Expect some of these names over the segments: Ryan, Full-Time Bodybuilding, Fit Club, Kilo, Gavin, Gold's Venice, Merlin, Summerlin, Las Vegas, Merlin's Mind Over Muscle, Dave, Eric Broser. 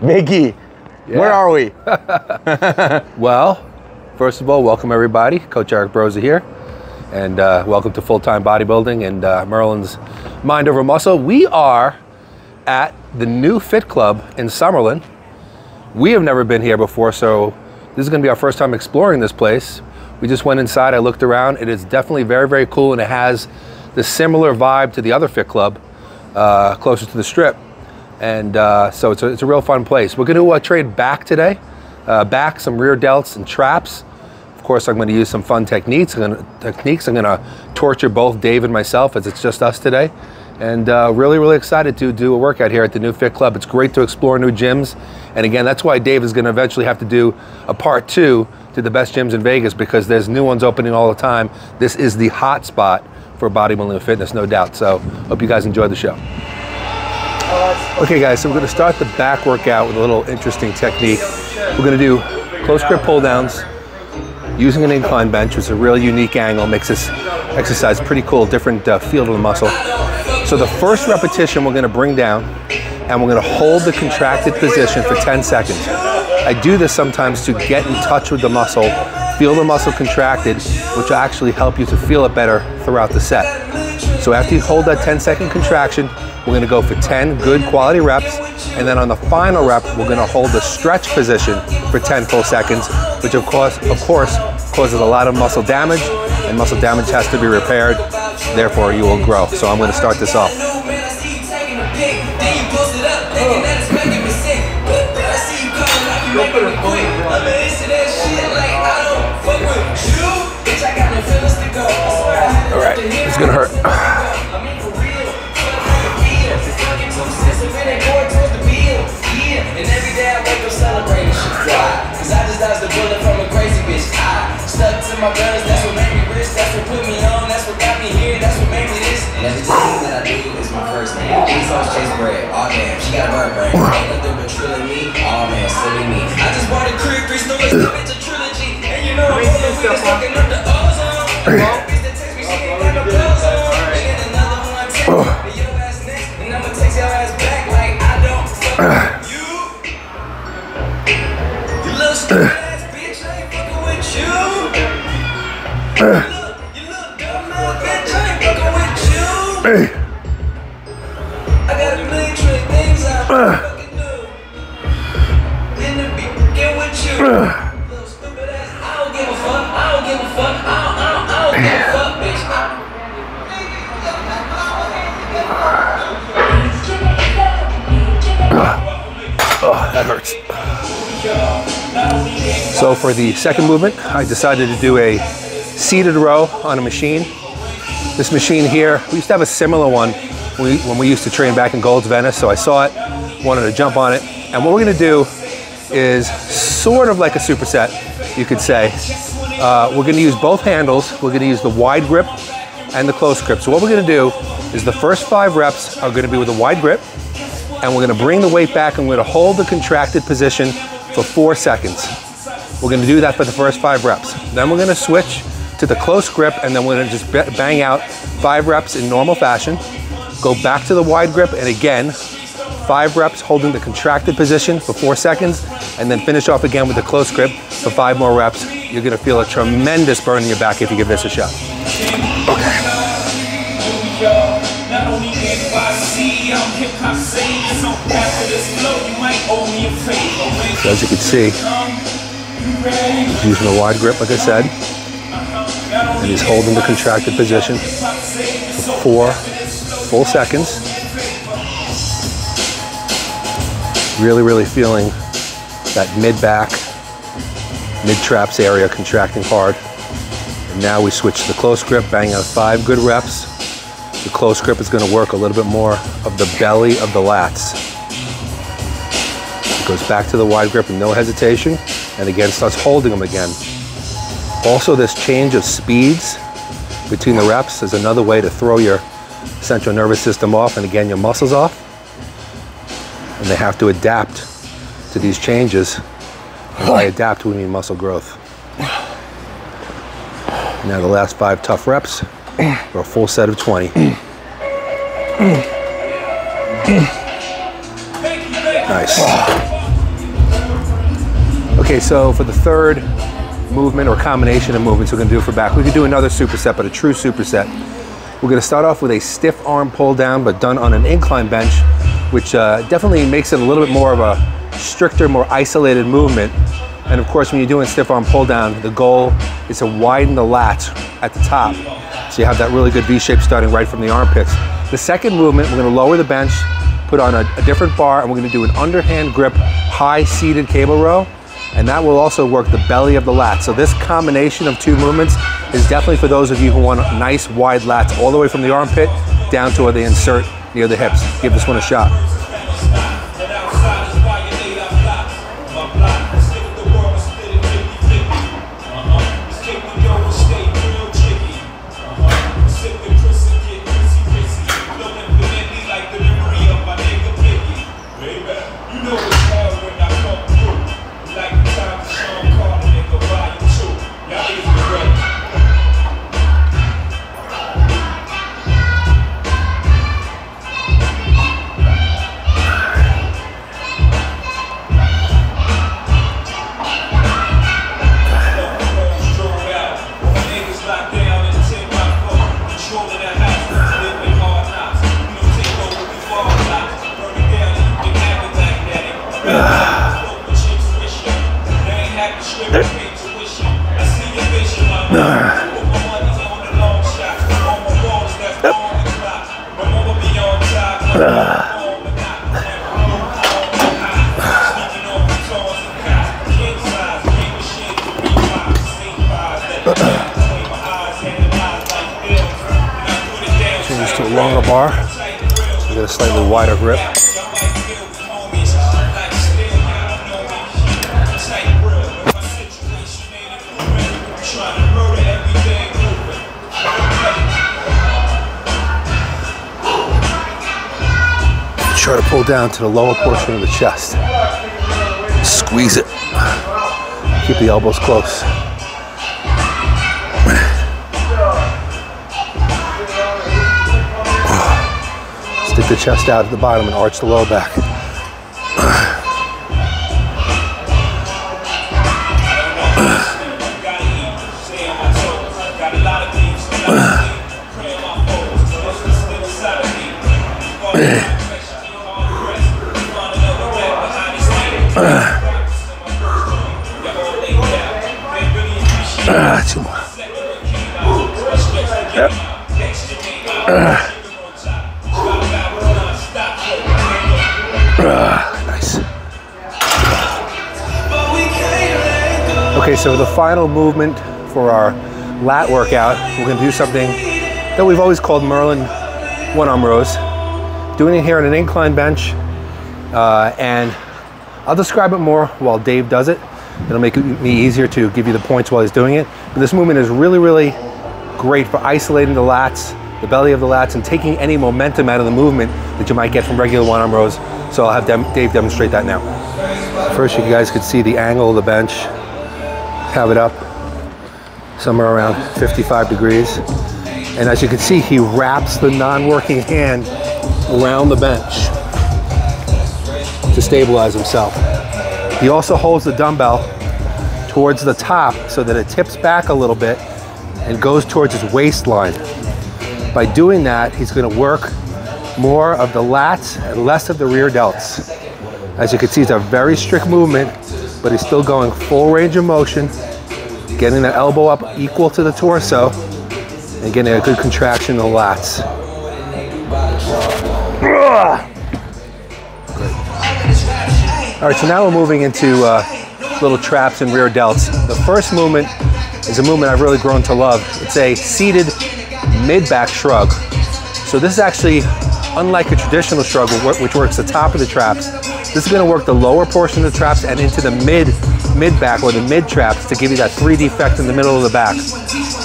Biggie, yeah. Where are we? Well, first of all, welcome everybody. Coach Eric Broser here. And welcome to Full-Time Bodybuilding and Merlin's Mind Over Muscle. We are at the new Fit Club in Summerlin. We have never been here before, so this is gonna be our first time exploring this place. We just went inside, I looked around. It is definitely very, very cool, and it has the similar vibe to the other Fit Club closer to the Strip. And so it's a real fun place. We're gonna trade back today, back, some rear delts and traps. Of course, I'm gonna use some fun techniques. I'm gonna torture both Dave and myself as it's just us today. And really, really excited to do a workout here at the new Fit Club. It's great to explore new gyms. And again, that's why Dave is gonna eventually have to do a part two to the best gyms in Vegas, because there's new ones opening all the time. This is the hot spot for bodybuilding and fitness, no doubt. So hope you guys enjoy the show. Okay guys, so we're gonna start the back workout with a little interesting technique. We're gonna do close grip pull downs using an incline bench, which is a really unique angle, makes this exercise pretty cool, different field of the muscle. So the first repetition we're gonna bring down, and we're gonna hold the contracted position for 10 seconds. I do this sometimes to get in touch with the muscle, feel the muscle contracted, which will actually help you to feel it better throughout the set. So after you hold that 10-second contraction, we're gonna go for 10 good quality reps, and then on the final rep, we're gonna hold the stretch position for 10 full seconds, which of course, causes a lot of muscle damage, and muscle damage has to be repaired, therefore you will grow. So I'm gonna start this off. All right, it's gonna hurt. My brothers, that's what made me rich, that's what put me on, that's what got me here, that's what made me this. And everything that I do is my first name. These songs chase bread, all damn, she got bird brain. Ain't nothing but trilling me, all man, silly me. I just bought a crib, three stories, it's a trilogy. And you know I'm rolling with this, fucking up the ozone. The bitch that takes me, she ain't got no clothes on. And another one takes me, and your ass next, and I'ma take your ass back like I don't fuck with you. You little stupid ass bitch, I ain't fucking with you. You look dumb now, bitch, I ain't fucking with you. I got a million trillion things I fucking do. And it begin with you. Little stupid ass, I don't give a fuck, I don't give a fuck, I don't give a fuck, bitch. Oh, that hurts. So for the second movement, I decided to do a seated row on a machine. This machine here, we used to have a similar one when we used to train back in Gold's Venice, so I saw it, wanted to jump on it. And what we're gonna do is sort of like a superset, you could say. We're gonna use both handles, we're gonna use the wide grip and the close grip. So what we're gonna do is the first 5 reps are gonna be with a wide grip, and we're gonna bring the weight back, and we're gonna hold the contracted position for 4 seconds. We're gonna do that for the first 5 reps. Then we're gonna switch to the close grip, and then we're gonna just bang out 5 reps in normal fashion, go back to the wide grip, and again, 5 reps holding the contracted position for 4 seconds, and then finish off again with the close grip for 5 more reps. You're gonna feel a tremendous burn in your back if you give this a shot. Okay. So as you can see, he's using the wide grip, like I said. And he's holding the contracted position for 4 full seconds. Really, really feeling that mid-back, mid-traps area contracting hard. And now we switch to the close grip, bang out 5 good reps. The close grip is gonna work a little bit more of the belly of the lats. It goes back to the wide grip with no hesitation, and again starts holding them again. Also, this change of speeds between the reps is another way to throw your central nervous system off, and again, your muscles off. And they have to adapt to these changes. And by adapt, we mean muscle growth. Now the last 5 tough reps for a full set of 20. All this. Okay, so for the third movement or combination of movements we're gonna do for back, we could do another superset, but a true superset. We're gonna start off with a stiff arm pull down, but done on an incline bench, which definitely makes it a little bit more of a stricter, more isolated movement. And of course, when you're doing stiff arm pull down, the goal is to widen the lats at the top. So you have that really good V shape starting right from the armpits. The second movement, we're gonna lower the bench, put on a different bar, and we're gonna do an underhand grip, high seated cable row. And that will also work the belly of the lat. So this combination of two movements is definitely for those of you who want nice wide lats all the way from the armpit down to where they insert near the hips. Give this one a shot. Change to a longer bar. So get a slightly wider grip. Try to pull down to the lower portion of the chest. Squeeze it. Keep the elbows close. Stick the chest out at the bottom and arch the lower back. Two more. Yep. Nice. Okay, so the final movement for our lat workout, we're going to do something that we've always called Merlin one-arm rows. Doing it here on an incline bench, and I'll describe it more while Dave does it. It'll make me easier to give you the points while he's doing it. But this movement is really, really great for isolating the lats, the belly of the lats, and taking any momentum out of the movement that you might get from regular one-arm rows. So I'll have Dave demonstrate that now. First, you guys could see the angle of the bench. Have it up somewhere around 55 degrees. And as you can see, he wraps the non-working hand around the bench to stabilize himself. He also holds the dumbbell towards the top so that it tips back a little bit and goes towards his waistline. By doing that, he's going to work more of the lats and less of the rear delts. As you can see, it's a very strict movement, but he's still going full range of motion, getting the elbow up equal to the torso, and getting a good contraction of the lats. All right, so now we're moving into little traps and rear delts. The first movement is a movement I've really grown to love. It's a seated mid-back shrug. So this is actually unlike a traditional shrug, which works the top of the traps. This is gonna work the lower portion of the traps and into the mid-back or the mid-traps to give you that 3D effect in the middle of the back.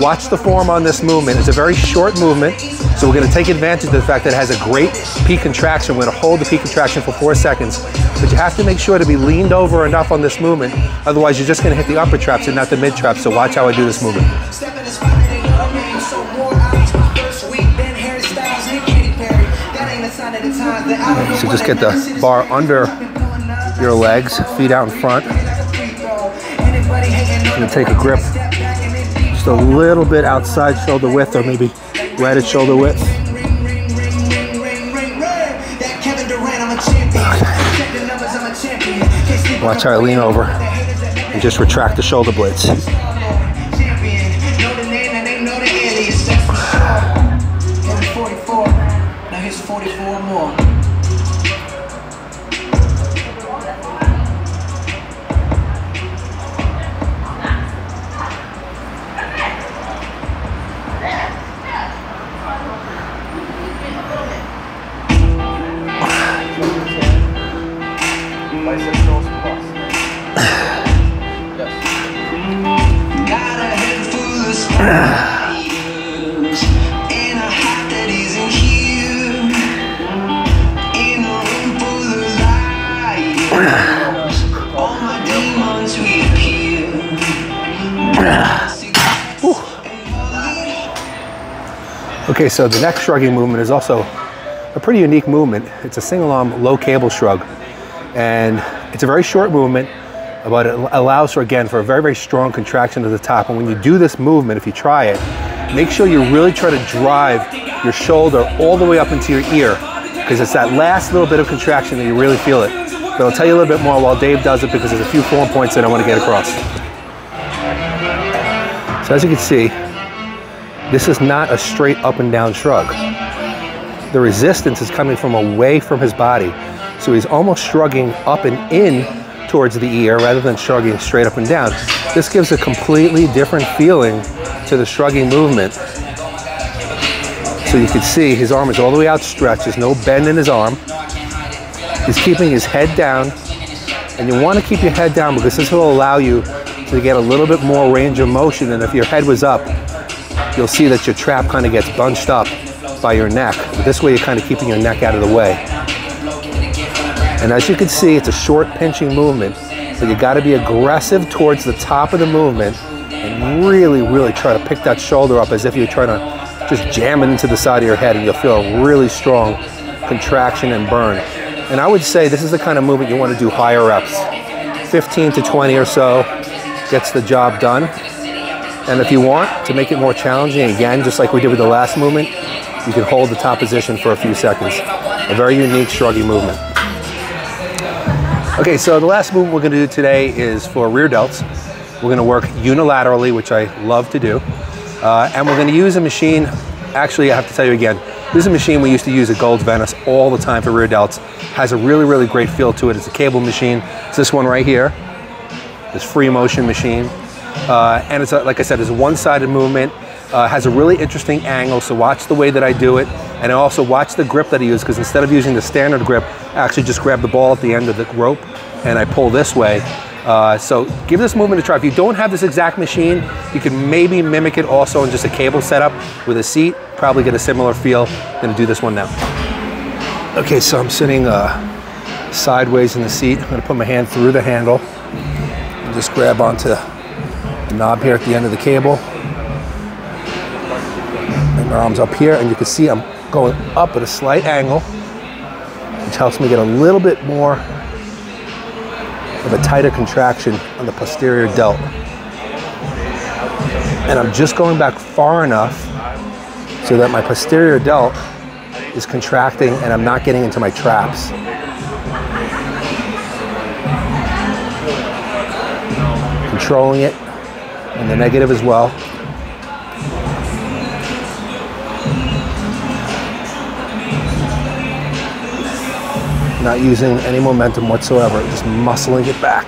Watch the form on this movement. It's a very short movement, so we're gonna take advantage of the fact that it has a great peak contraction. We're gonna hold the peak contraction for 4 seconds. But you have to make sure to be leaned over enough on this movement, otherwise you're just gonna hit the upper traps and not the mid traps, so watch how I do this movement. So just get the bar under your legs, feet out in front. I'm gonna take a grip just a little bit outside shoulder width, or maybe right at shoulder width. Okay. Watch how I lean over and just retract the shoulder blades. Okay, so the next shrugging movement is also a pretty unique movement. It's a single-arm, low-cable shrug. And it's a very short movement, but it allows for, again, for a very, very strong contraction to the top. And when you do this movement, if you try it, make sure you really try to drive your shoulder all the way up into your ear, because it's that last little bit of contraction that you really feel it. But I'll tell you a little bit more while Dave does it, because there's a few form points that I want to get across. So as you can see, this is not a straight up and down shrug. The resistance is coming from away from his body. So he's almost shrugging up and in towards the ear rather than shrugging straight up and down. This gives a completely different feeling to the shrugging movement. So you can see his arm is all the way outstretched. There's no bend in his arm. He's keeping his head down. And you want to keep your head down because this will allow you to get a little bit more range of motion. And if your head was up, you'll see that your trap kind of gets bunched up by your neck. This way you're kind of keeping your neck out of the way. And as you can see, it's a short pinching movement, but you gotta be aggressive towards the top of the movement and really, really try to pick that shoulder up as if you're trying to just jam it into the side of your head, and you'll feel a really strong contraction and burn. And I would say this is the kind of movement you want to do higher reps. 15 to 20 or so gets the job done. And if you want to make it more challenging, again, just like we did with the last movement, you can hold the top position for a few seconds. A very unique shrugging movement. Okay, so the last movement we're gonna do today is for rear delts. We're gonna work unilaterally, which I love to do. And we're gonna use a machine, actually I have to tell you again, this is a machine we used to use at Gold's Venice all the time for rear delts. Has a really, really great feel to it. It's a cable machine. It's this one right here, this free motion machine. And it's, like I said, it's a one-sided movement, has a really interesting angle, so watch the way that I do it, and also watch the grip that I use, because instead of using the standard grip, I actually just grab the ball at the end of the rope, and I pull this way. So give this movement a try. If you don't have this exact machine, you can maybe mimic it also in just a cable setup with a seat, probably get a similar feel. I'm gonna do this one now. Okay, so I'm sitting sideways in the seat. I'm gonna put my hand through the handle, and just grab onto the knob here at the end of the cable. And my arm's up here, and you can see I'm going up at a slight angle, which helps me get a little bit more of a tighter contraction on the posterior delt. And I'm just going back far enough so that my posterior delt is contracting and I'm not getting into my traps. Controlling it. And the negative as well. Not using any momentum whatsoever, just muscling it back.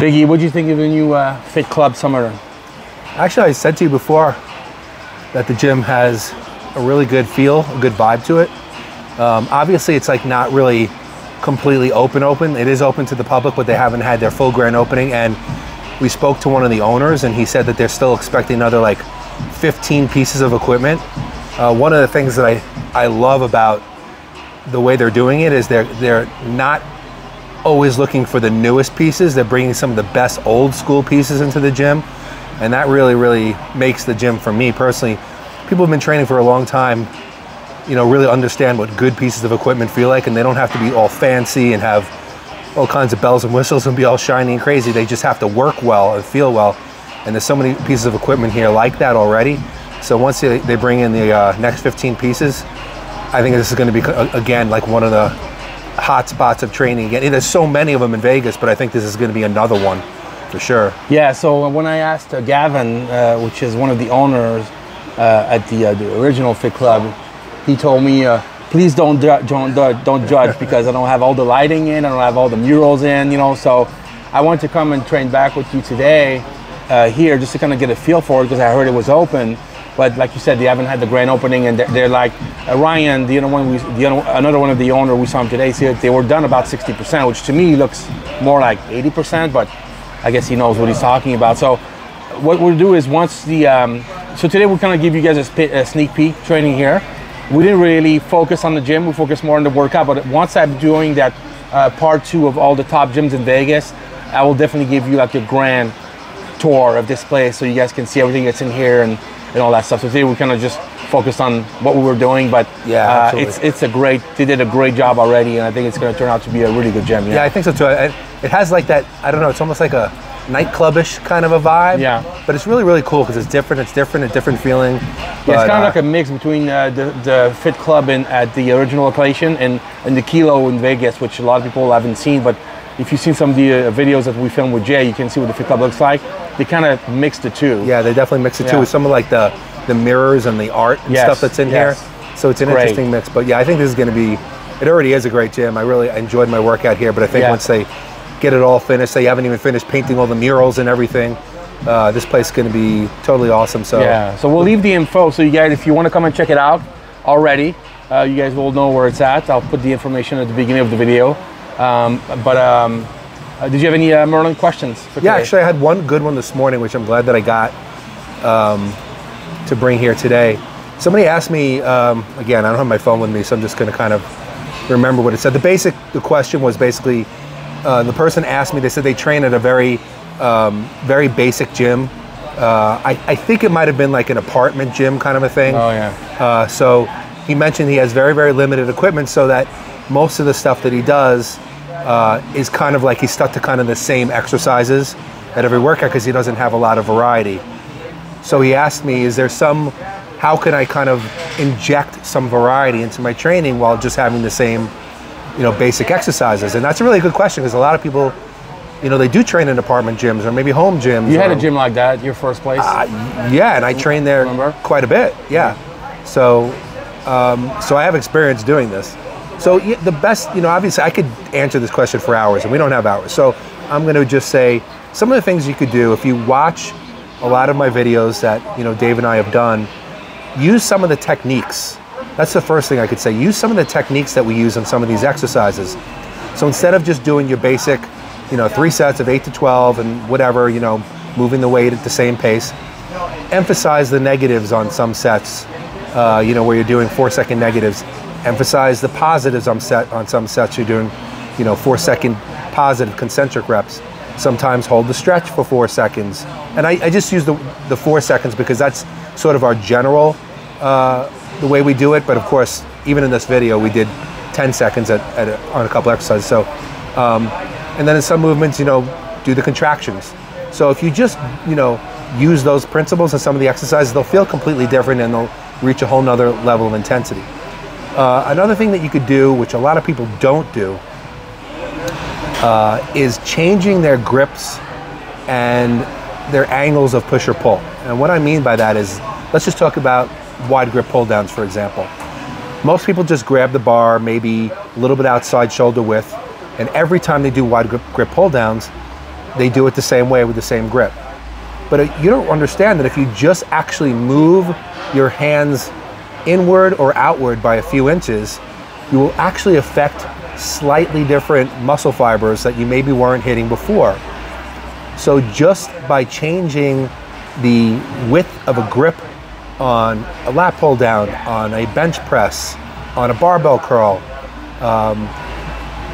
Biggie, what do you think of the new Fit Club Summerlin? Actually, I said to you before that the gym has a really good feel, a good vibe to it. Obviously, it's like not really completely open. It is open to the public, but they haven't had their full grand opening. And we spoke to one of the owners, and he said that they're still expecting another like 15 pieces of equipment. One of the things that I love about the way they're doing it is they're not always looking for the newest pieces. They're bringing some of the best old school pieces into the gym, and that really makes the gym, for me personally, people have been training for a long time, you know, really understand what good pieces of equipment feel like, and they don't have to be all fancy and have all kinds of bells and whistles and be all shiny and crazy. They just have to work well and feel well, and there's so many pieces of equipment here like that already. So once they bring in the next 15 pieces, I think this is going to be, again, like one of the hot spots of training again. There's so many of them in Vegas, but I think this is going to be another one for sure. Yeah, so when I asked Gavin, which is one of the owners at the original Fit Club, he told me, please don't judge, because I don't have all the lighting in, I don't have all the murals in, you know, so I want to come and train back with you today here just to kind of get a feel for it, because I heard it was open. But like you said, they haven't had the grand opening, and they're like, Ryan, another one of the owners, we saw him today, said they were done about 60%, which to me looks more like 80%, but I guess he knows what he's talking about. So what we'll do is once the, so today we'll kind of give you guys a sneak peek training here. We didn't really focus on the gym, we focused more on the workout, but once I'm doing that part two of all the top gyms in Vegas, I will definitely give you like a grand tour of this place so you guys can see everything that's in here and all that stuff. So today we kind of just focused on what we were doing, but yeah, it's a great, they did a great job already, and I think it's going to turn out to be a really good gym. Yeah, yeah, I think so too. It has like that, I don't know, it's almost like a nightclub-ish kind of a vibe. Yeah. But it's really cool because it's different, a different feeling. Yeah, but it's kind of like a mix between the Fit Club at the original location and the Kilo in Vegas, which a lot of people haven't seen, but if you've seen some of the videos that we filmed with Jay, you can see what the Fit Club looks like. They kind of mix the two. Yeah, they definitely mix the two with some of like the mirrors and the art and stuff that's in here. So it's an interesting mix. But yeah, I think this is going to be, it already is a great gym. I really enjoyed my workout here, but I think once they get it all finished, they haven't even finished painting all the murals and everything, this place is going to be totally awesome. So yeah, so we'll leave the info. So you guys, if you want to come and check it out already, you guys will know where it's at. I'll put the information at the beginning of the video. Did you have any Merlin questions for today? Yeah, actually I had one good one this morning, which I'm glad that I got to bring here today. Somebody asked me, again, I don't have my phone with me, so I'm just going to kind of remember what it said. The question was basically, the person asked me, they said they train at a very basic gym. I think it might have been like an apartment gym kind of a thing. Oh yeah. So he mentioned he has very limited equipment, so that most of the stuff that he does is kind of like he's stuck to kind of the same exercises at every workout because he doesn't have a lot of variety. So he asked me, is there some, how can I kind of inject some variety into my training while just having the same, you know, basic exercises? And that's a really good question, because a lot of people, you know, they do train in apartment gyms or maybe home gyms. You had a gym like that, your first place? Yeah, and I trained there quite a bit, yeah. So I have experience doing this. So the best, you know, obviously I could answer this question for hours, and we don't have hours. So I'm going to just say some of the things you could do if you watch a lot of my videos that, you know, Dave and I have done, use some of the techniques. That's the first thing I could say. Use some of the techniques that we use in some of these exercises. So instead of just doing your basic, you know, 3 sets of 8 to 12 and whatever, you know, moving the weight at the same pace, emphasize the negatives on some sets, you know, where you're doing 4-second negatives. Emphasize the positives on some sets. You're doing, you know, 4-second positive concentric reps. Sometimes hold the stretch for 4 seconds. And I just use the 4 seconds because that's sort of our general, the way we do it. But of course, even in this video, we did 10 seconds on a couple exercises. So, and then in some movements, you know, do the contractions. So if you just, you know, use those principles in some of the exercises, they'll feel completely different and they'll reach a whole nother level of intensity. Another thing that you could do, which a lot of people don't do, is changing their grips and their angles of push or pull. And what I mean by that is, let's just talk about wide grip pull downs, for example. Most people just grab the bar, maybe a little bit outside shoulder width, and every time they do wide grip pull downs, they do it the same way with the same grip. But you don't understand that if you just actually move your hands inward or outward by a few inches, you will actually affect slightly different muscle fibers that you maybe weren't hitting before. So just by changing the width of a grip on a lat pull down, on a bench press, on a barbell curl,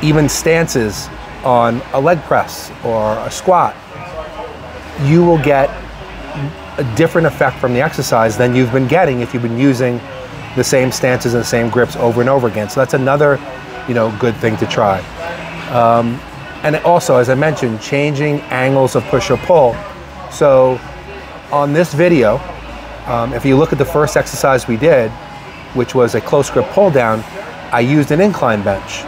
even stances on a leg press or a squat, you will get a different effect from the exercise than you've been getting if you've been using the same stances and the same grips over and over again. So that's another, good thing to try. And also, as I mentioned, changing angles of push or pull. So on this video, if you look at the first exercise we did, which was a close grip pull down, I used an incline bench.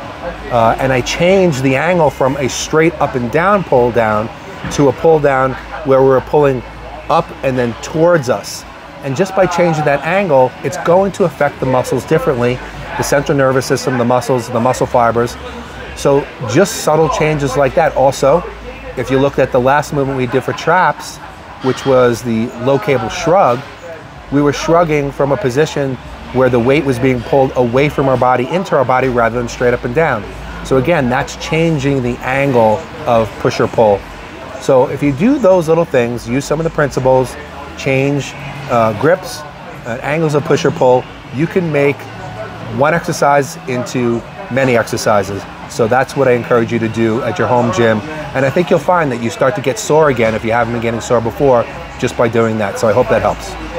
And I changed the angle from a straight up and down pull down to a pull down where we were pulling up and then towards us. And just by changing that angle, it's going to affect the muscles differently, the central nervous system, the muscles, the muscle fibers. So just subtle changes like that. Also, if you looked at the last movement we did for traps, which was the low cable shrug, we were shrugging from a position where the weight was being pulled away from our body into our body rather than straight up and down. So again, that's changing the angle of push or pull. So if you do those little things, use some of the principles, change grips, angles of push or pull, you can make one exercise into many exercises. So that's what I encourage you to do at your home gym. And I think you'll find that you start to get sore again if you haven't been getting sore before just by doing that. So I hope that helps.